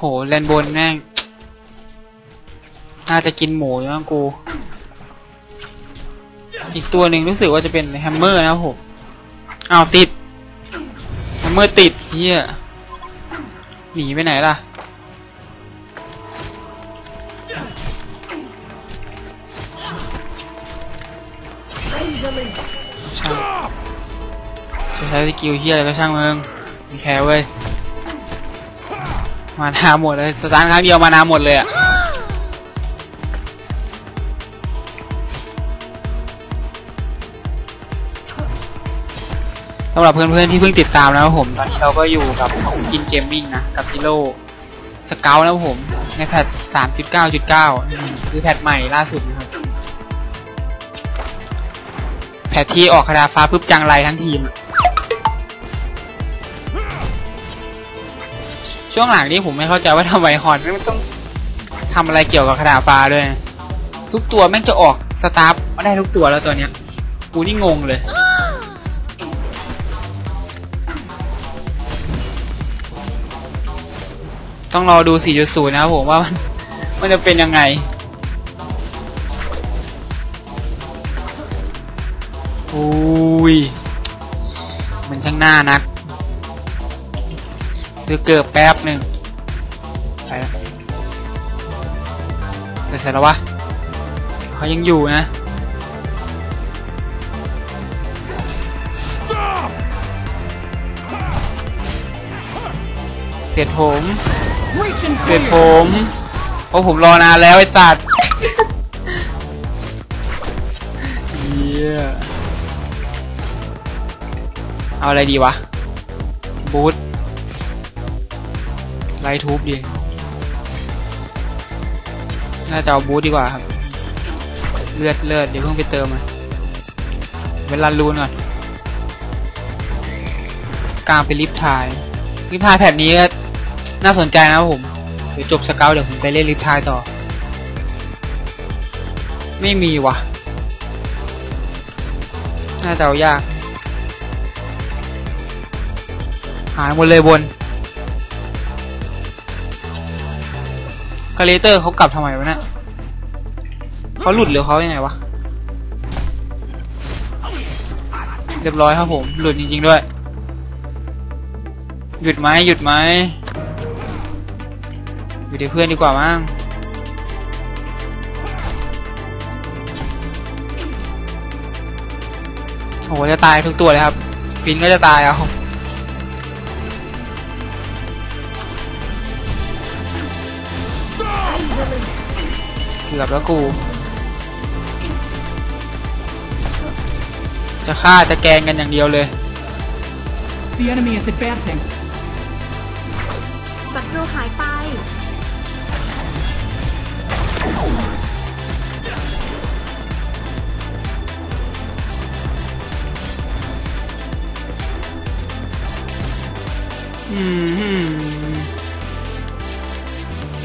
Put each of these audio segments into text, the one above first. โหแลนบนแน่น่าจะกินหมูอยู่มั้งกูอีกตัวหนึ่งรู้สึกว่าจะเป็นแฮมเมอร์นะผมเอาติดแฮมเมอร์ติดเฮียหนีไปไหนล่ะช่างจะใช้สกิลเฮียอะไรก็ช่างมึงมีแค่เว้ยมานาหมดเลยสตาร์ทครั้งเดียวมานาหมดเลยอะสำหรับเพื่อนๆที่เพิ่งติดตามนะครับผมตอนนี้เราก็อยู่กับสกินเกมมิ่งนะกับฮีโร่สเกลนะครับผมในแพท 3.9.9 คือแพทใหม่ล่าสุดนะครับแพทที่ออกคาดาฟ้าปึ๊บจังไรทั้งทีมช่วงหลังนี้ผมไม่เข้าใจว่าทำไมฮอนไม่ต้องทำอะไรเกี่ยวกับคาดาฟ้าด้วยทุกตัวแม่งจะออกสตาร์มาได้ทุกตัวแล้วตัวเนี้ยกูนี่งงเลยต้องรอดู 4.0 นะครับผมว่ามันจะเป็นยังไงอุ้ยมันช่างหน้านักซื้อเกิบแป๊บหนึ่งไปแล้วไปเสร็จแล้ววะเขายังอยู่นะเสร็จผมเพราะผมรอนานแล้วไอ้สัตว์เอาอะไรดีวะบูทไลทูบดีน่าจะเอาบูทดีกว่าครับเลือดเดี๋ยวเพิ่งไปเติมมาเวลาลูนก่อนกลางไปลิฟทายแผ่นนี้น่าสนใจนะครับผมเดี๋ยวจบสเกลเดี๋ยวผมไปเล่นลิฟทายต่อไม่มีวะน่าจะเอายากหายหมดเลยบนคาเลเตอร์เขากลับทำไมวะเนี่ยเขาหลุดหรือเขายังไงวะเรียบร้อยครับผมหลุดจริงๆด้วยหยุดไหมอยู่ที่เพื่อนดีกว่ามั้งโหจะตายทุกตัวเลยครับปินก็จะตายเอาเกือบแล้วกูจะฆ่าจะแกงกันอย่างเดียวเลยศัตรูหายไป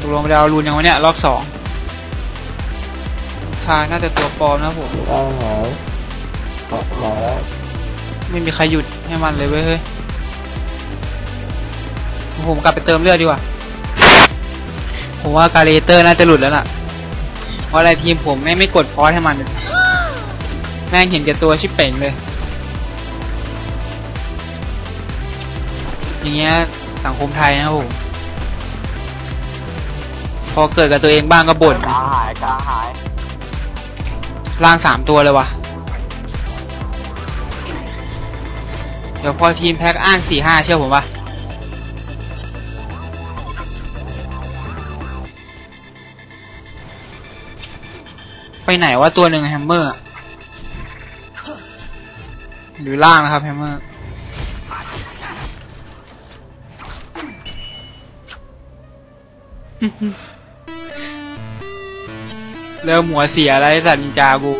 ตกลงไปเอารูนยังวะเนี่ยรอบสองทางน่าจะตัวปลอมนะผมไม่มีใครหยุดให้มันเลยเว้ยผมกลับไปเติมเลือดดีกว่าผมว่าการ์เตอร์น่าจะหลุดแล้วล่ะเพราะอะไรทีมผมไม่กดพอสให้มันแม่งเห็นแก่ตัวชิบเป่งเลยอย่างเงี้ยสังคมไทยนะผมพอเกิดกับตัวเองบ้างก็บ่นกาหายล่าง3ตัวเลยวะเดี๋ยวพอทีมแพ็กอ้าง 4-5 เชื่อผมปะไปไหนว่าตัวหนึ่งแฮมเมอร์หรือล่างนะครับแฮมเมอร์เริ่มหัวเสียอะไรสัตว์นินจากู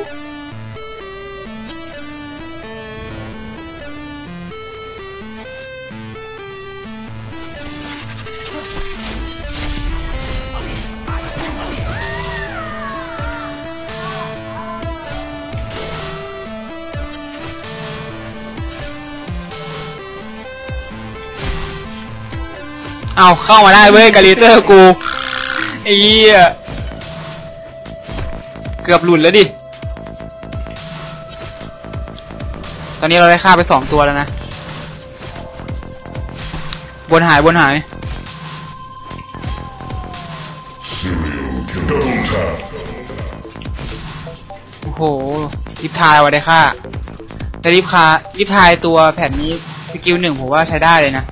เอาเข้ามาได้เว้ยกาลิเตอร์กูไอ้เกือบหลุดแล้วดิตอนนี้เราได้ฆ่าไป2ตัวแล้วนะบนหายบนหายโอ้โหรีบทายว่าได้ฆ่าแต่รีบทายตัวแผ่นนี้สกิล1ผมว่าใช้ได้เลยนะ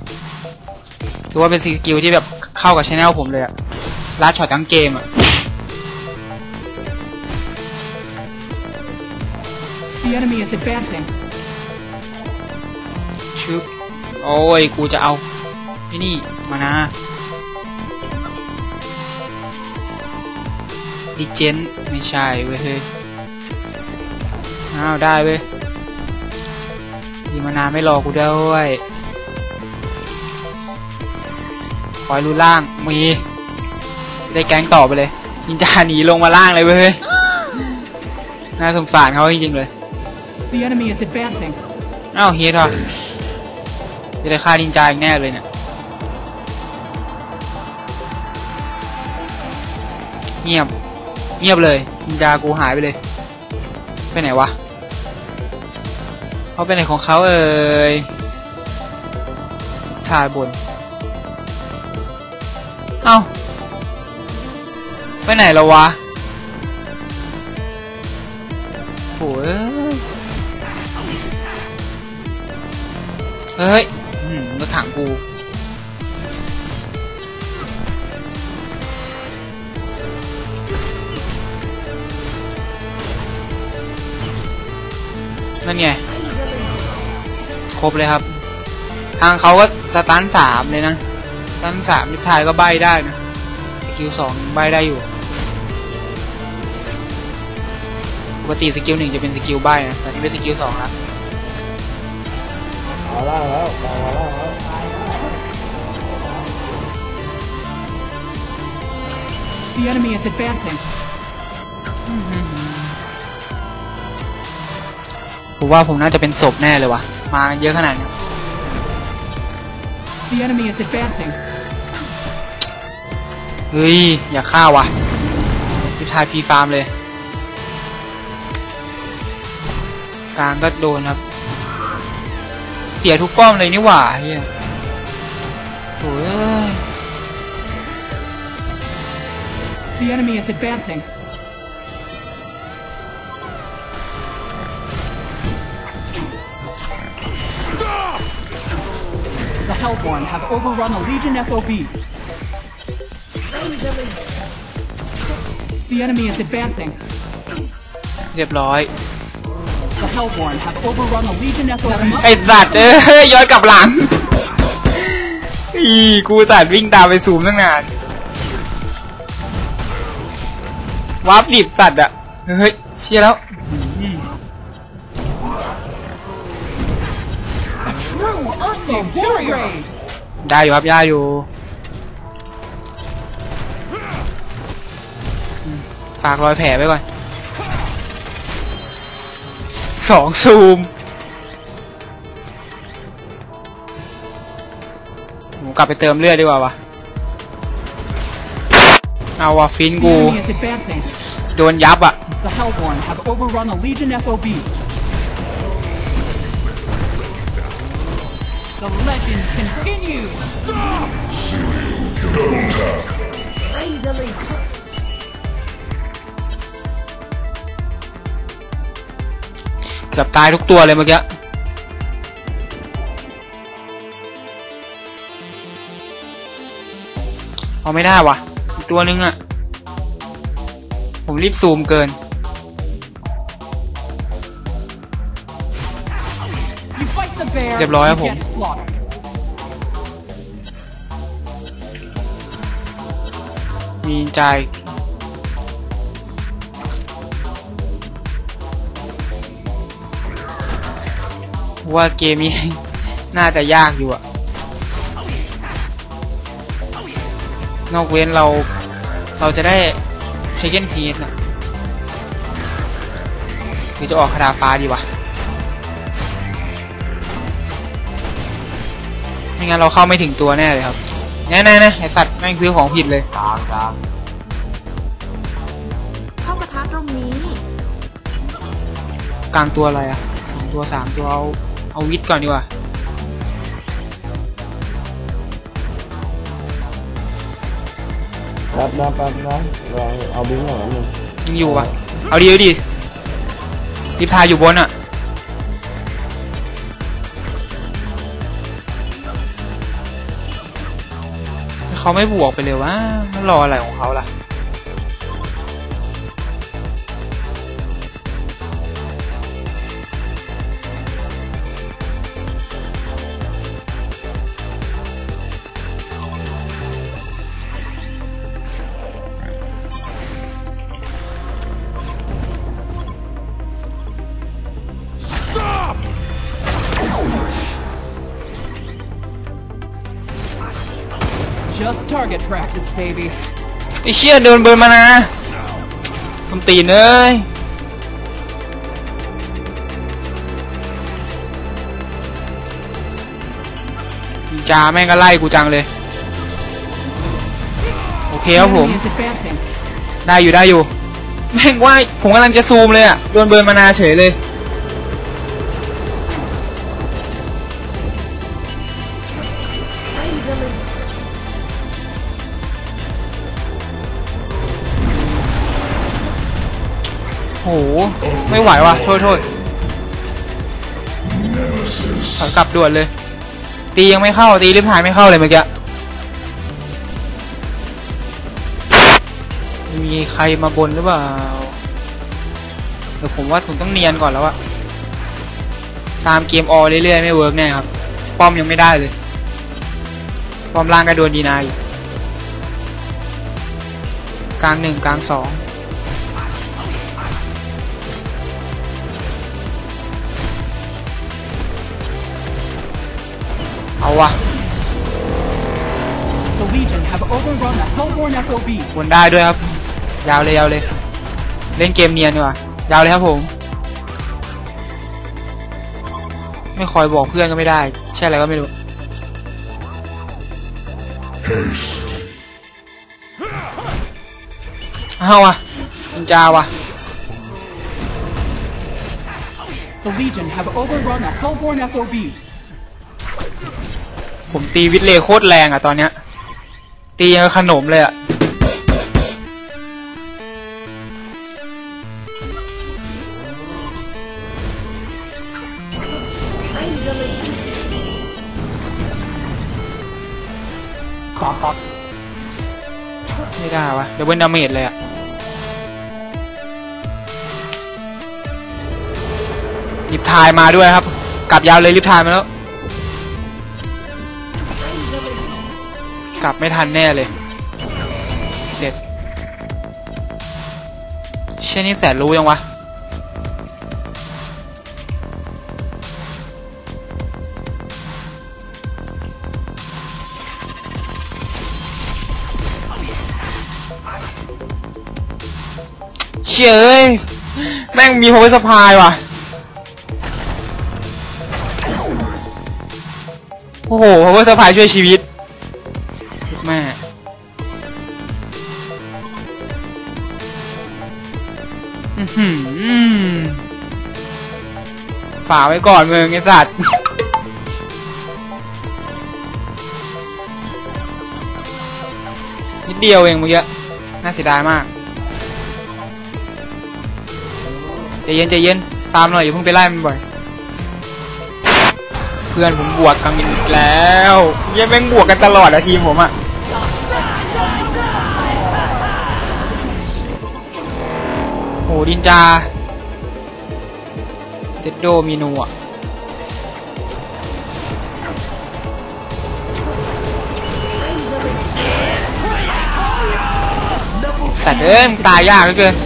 ถือว่าเป็นสกิลที่แบบเข้ากับชแนลผมเลยอะลัดช็อตทั้งเกมอะชึบโอ้ยกูจะเอาที่นี่มานะดิเจนไม่ใช่เว้ยอ้าวได้เว้ยดีมานาไม่รอกูด้วยคอยรู้ล่างมีได้แก๊งต่อไปเลยยินจาหนีลงมาล่างเลยเว้ยน่าสงสารเขาจริงๆเลยอ้าวเฮียทอจะได้ฆ่าดินจาอีกแน่เลยเนี่ยเงียบเงียบเลยดินจากูหายไปเลยไปไหนวะเขาเป็นไหนของเขาเอ่ยถ่ายบนเอ้าไปไหนแล้ววะโอ้ยเฮ้ยรถถังกูนั่นไงครบเลยครับทางเขาก็สตัน3เลยนะสตัน3นิพพายก็ใบได้นะสกิล2ใบได้อยู่ปกติสกิล1จะเป็นสกิลใบนะแต่นี่เป็นสกิล2แล้วมาล่าแล้วมาล่าแล้วThe enemy is advancingผมว่าผมน่าจะเป็นศพแน่เลยวะมาเยอะขนาดนี้ The enemy is advancing เฮ้ยอย่าฆ่าวะพิทายพีฟาร์มเลยกลางก็โดนครับเสียทุกป้อมเลยนี่หว่าเฮียโอ้ย The enemy is advancing The Hellborn have overrun a Legion FOB. The enemy is advancing. เรียบร้อย The Hellborn have overrun a Legion FOB. ไอ้สัตว์ย้อนกลับหลังอีกูสัตว์วิ่งตามไปซูมตั้งนานวาร์ปดิบสัตว์อะเฮ้ยเชี่ยแล้วได้อยู่ครับได้อยู่ฝากรอยแผลไว้ก่อน2ซูมผมกลับไปเติมเลือดดีกว่าวะเอาวะฟินกูโดนยับอะThe legend continues. Stop! Raise a leap. Killed all the animals. Oh, I can't. One more. I'm rushing zoom too much.เรียบร้อยครับผมมีใจว่าเกมนี้ น่าจะยากอยู่อะนอกเว้นเราจะได้เชคเก้นพีซนะหรือจะออกคาถาฟ้าดีวะไม่งั้นเราเข้าไม่ถึงตัวแน่เลยครับ แน่ๆนะไอสัตว์แม่งซื้อของผิดเลยตามเข้ากระทะตรงนี้กลางตัวอะไรอ่ะ2ตัว3ตัวเอาวิทก่อนดีกว่ารับนะเอาบินหน่อยนึงยังอยู่อ่ะเอาดีดิพาอยู่บนอ่ะเขาไม่บวกไปเลยวะมันรออะไรของเขาล่ะไอ้เชี่ยโดนเบิร์นมานะทำตีนเลยจ่าแม่งก็ไล่กูจังเลยโอเคครับผมได้อยู่แม่งว่าผมกำลังจะซูมเลยอ่ะโดนเบิร์นมานาเฉยเลยโอ้โหไม่ไหวว่ะโทษถอยกลับด่วนเลยตียังไม่เข้าตีริบถ่ายไม่เข้าเลยเมื่อกี้มีใครมาบนหรือเปล่าเดี๋ยวผมว่าผมต้องเนียนก่อนแล้วอะตามเกมออเรื่อยๆไม่เวิร์กแน่ครับป้อมยังไม่ได้เลยป้อมล่างก็โดนดีนายกลาง1กลาง2เอาวะวนได้ด้วยครับยาวเลยเล่นเกมเนียนดีกว่ายาวเลยครับผมไม่คอยบอกเพื่อนก็ไม่ได้ใช่อะไรก็ไม่รู้เอาวะอินจาวะผมตีวิทเลโคตรแรงอ่ะตอนเนี้ยตีขนมเลยอ่ะครับไม่ได้วะเดี๋ยวเบิ้ลดาเมจเลยอ่ะลิฟทายมาด้วยครับกลับยาวเลยลิฟทายมาแล้วกลับไม่ทันแน่เลยเสร็จเช่นนี้แสนรู้ยังวะเชื่อเอ้ยแม่งมีโพสพายว่ะโอ้โหโพสพายช่วยชีวิตแม่ฝ่าไว้ก่อนมึงไอ้สัตว์นิดเดียวเองเมื่อกี้น่าเสียดายมากใจเย็นตามหน่อยอย่าเพิ่งไปไล่มันบ่อยเพื่อนผมบวกกังมินแล้วยังแม่งบวกกันตลอดอะทีมผมอะโหดินจาเจ็ดโดมีนูอะสัตว์เอ้ยตายยากเหลือเกิน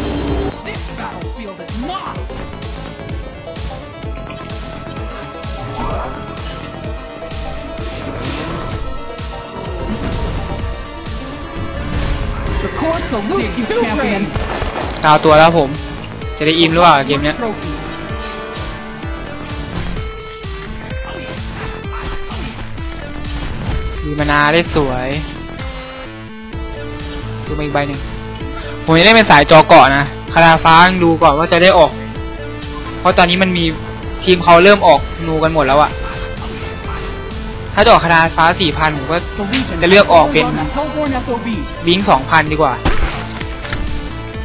กาวตัวแล้วผมจะได้อินหรือเปล่าเกมเนี้ยมีมานาได้สวย ซื้อมาอีกใบหนึ่งผมจะได้เป็นสายจอเกาะนะคาราฟ้าดูก่อนว่าจะได้ออกเพราะตอนนี้มันมีทีมเขาเริ่มออกนูกันหมดแล้วอะถ้าจะออกคาราฟ้า 4,000 ผมก็จะเลือกออกเป็นบิง 2,000 ดีกว่า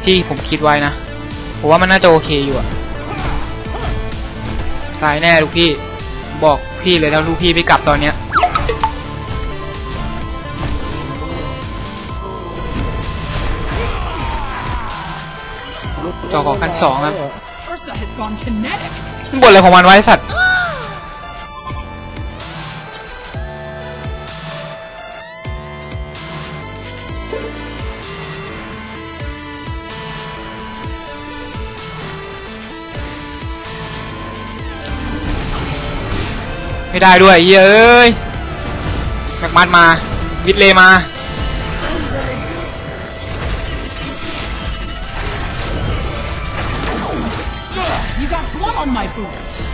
ที่ผมคิดไว้นะผมว่ามันน่าจะโอเคอยู่อะตายแน่ลูกพี่บอกพี่เลยแล้วลูกพี่ไปกลับตอนเนี้ยจอของกันสองครับมันบ่นอะไรของมันไว้สัตว์ไม่ได้ด้วยเย้ยแม็กมัดมาวิทเลมา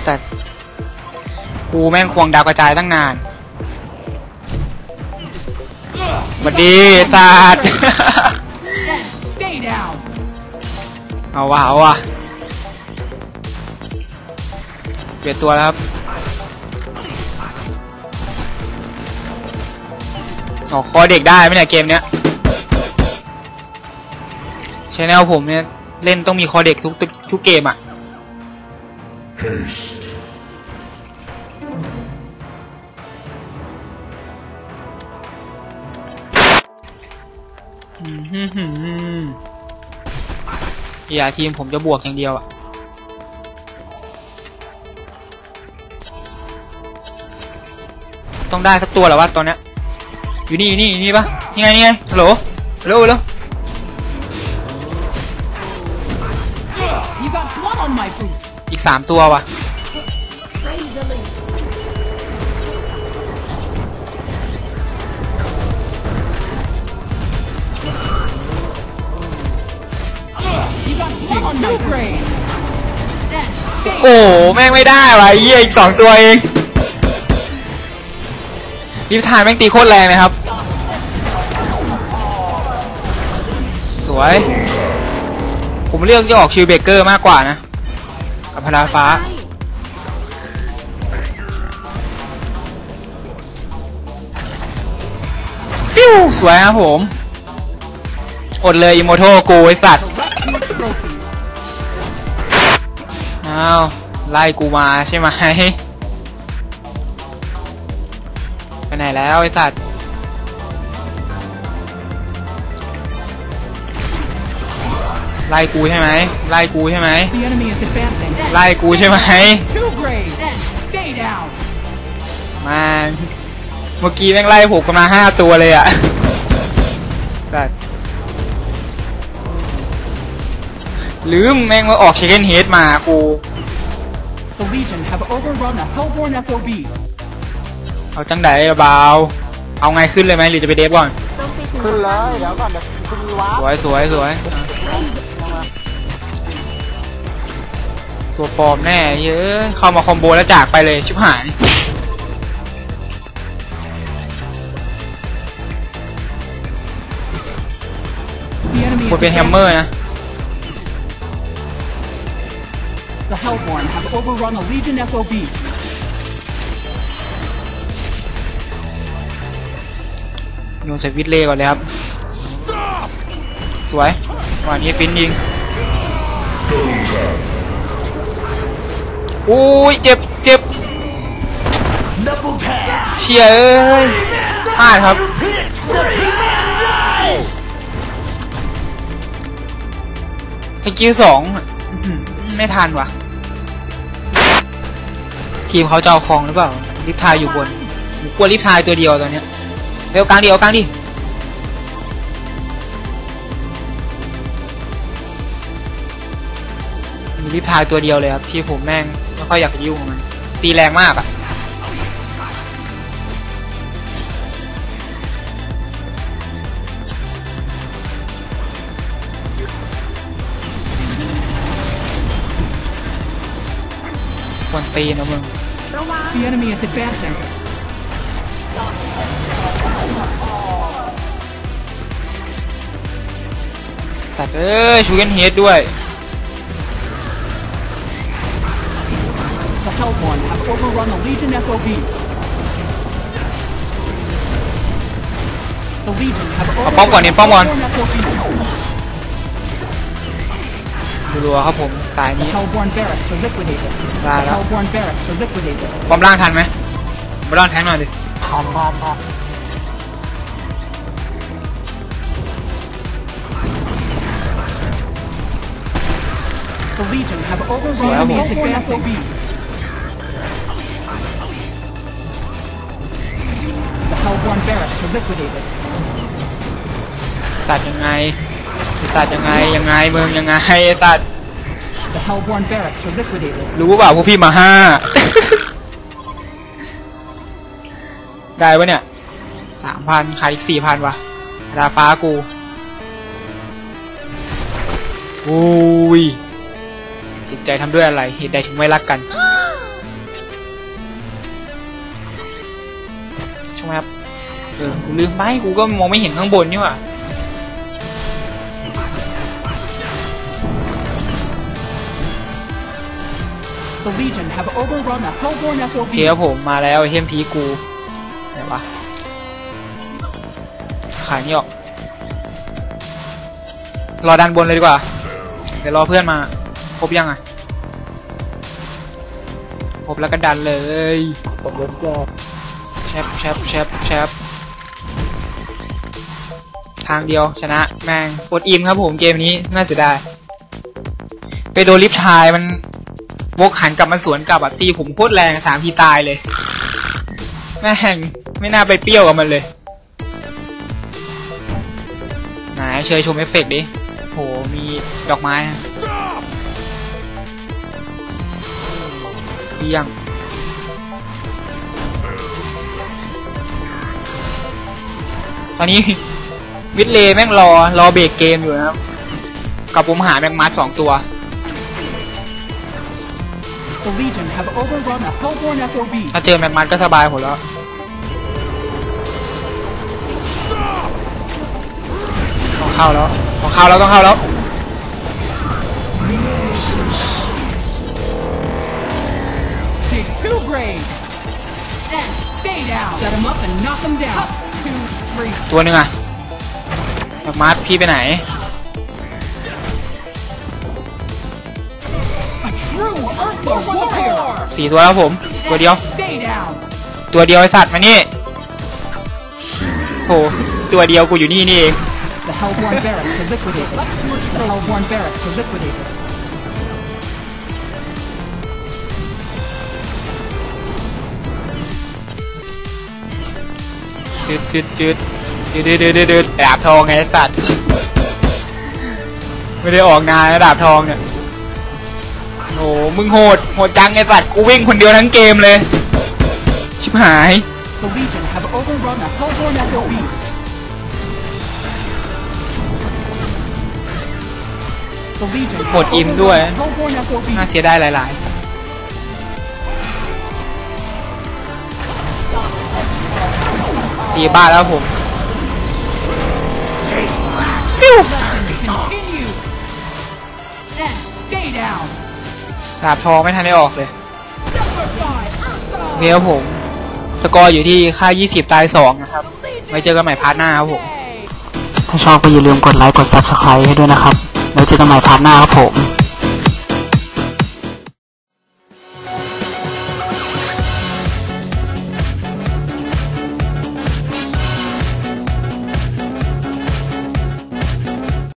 สัตว์กูแม่งควงดาวกระจายตั้งนานสวัสดีสัตว์ เอาว่ะเอาว่ะเปลี่ยนตัวแล้วครับออกคอเด็กได้ไหมเนี่ยเกมเนี้ยชแนลผมเนี่ยเล่นต้องมีคอเด็กทุกเกมอ่ะอย่าทีมผมจะบวกอย่างเดียวอ่ะต้องได้สักตัวหรอวะตอนเนี้ยอยู่นี่อยู่นี่ปะนี่ไงฮัลโหลเร็วอีก3ตัววะโอ้แม่งไม่ได้วะเยี่ยอีก2ตัวเองดิฟทานแม่งตีโคตรแรงนะครับสวยผมเลือกจะออกชิลเบเกอร์มากกว่านะกับพลาฟ้าปิ้วสวยครับผมอดเลยอิโมโทกูไอสัตว์อ้าวไล่กูมาใช่ไหมไปไหนแล้วไอสัตว์ไล่กูใช่ไหมมาเมื่อกี้แม่งไล่ผมกันมา5ตัวเลยอ่ะสัตว์ลืมแม่งมาออกเชคเก้นเฮดมากูเอาจังไดเบาเอาไงขึ้นเลยไหมหรือจะไปเดฟก่อนขึ้นเลยเดี๋ยวก่อนสวยตัวปลอมแน่เยอะเข้ามาคอมโบแล้วจากไปเลยชิบหายควรเป็นแฮมเมอร์นะโยนเซฟวิทเล่ก่อนเลยครับสวยวันนี้ฟินยิงอุ้ยเจ็บเชียร์เอ้ยพลาดครับสกิล2ไม่ทันว่ะทีมเขาจะเอาคลองหรือเปล่าลิฟทายอยู่บนกลัวลิฟทายตัวเดียวตอนเนี้ยเร็วกลางดิลิฟทายตัวเดียวเลยครับที่ผมแม่งไม่ค่อยอยากยุ่งมันตีแรงมากอ่ะคนตีนะมึง สัตว์เอ้ยชูกันเฮดด้วยป้อมก่อนเนี่ยป้อมก่อนรัวครับผมสายนี้ได้แล้วป้อมล่างทันไหมป้อมล่างแทงหน่อยดิป้อมสวยครับผมสัตว์ยังไงสัตว์ยังไงเมืองยังไงสัตว์รู้เปล่าพวกพี่มาห้าได้ปะเนี่ย 3,000 ขายอีก 4,000 วะราฟ้ากูอุ้ยจิตใจทำด้วยอะไรเหตุใดถึงไม่รักกันใช่ไหมครับกูลืมไปกูก็มองไม่เห็นข้างบนนี่ว่ะเทียบผมมาแล้วไอเทมผีกูไหนวะขายนี่ออกรอด้านบนเลยดีกว่าเดี๋ยวรอเพื่อนมาครบยังอ่ะครบแล้วก็ดันเลยผมเล่นก็แชปทางเดียวชนะแม่งอดอิ่มครับผมเกมนี้น่าเสียดายไปโดนลิฟท์ชายมันวกหันกลับมาสวนกลับอ่ะตีผมโคตรแรง3 ทีตายเลยแม่งไม่น่าไปเปรี้ยวกับมันเลยไหนเชยชมเอฟเฟกต์ดิโหมีดอกไม้ยังตอนนี้มิดเลย์แม่งรอเบรกเกมอยู่นะครับกับผมหาแมงมัด2ตัวถ้าเจอแมงมัดก็สบายหมดแล้วต้องเข้าแล้วตัวนึงอ่ะแบบมาร์ทพี่ไปไหน4 ตัวแล้วผมตัวเดียวไอสัตว์มานี่โถตัวเดียวกูอยู่นี่นี่เองจืดดาบทองไงสัตว์ไม่ได้ออกนานนะดาบทองเนี่ยโอ้มึงโหดจังไงสัตว์กูวิ่งคนเดียวทั้งเกมเลยชิบหายหมดอิ่มด้วยน่าเสียดายหลายๆตีบ้าแล้วผมดาบทองไม่ทันได้ออกเลยเดี๋ยวผมสกอร์อยู่ที่ค่า20 ตาย 2นะครับไว้เจอกันใหม่พาร์ทหน้าครับผมถ้าชอบก็อย่าลืมกดไลค์กด Subscribe ให้ด้วยนะครับไว้เจอกันใหม่พาร์ทหน้าครับผม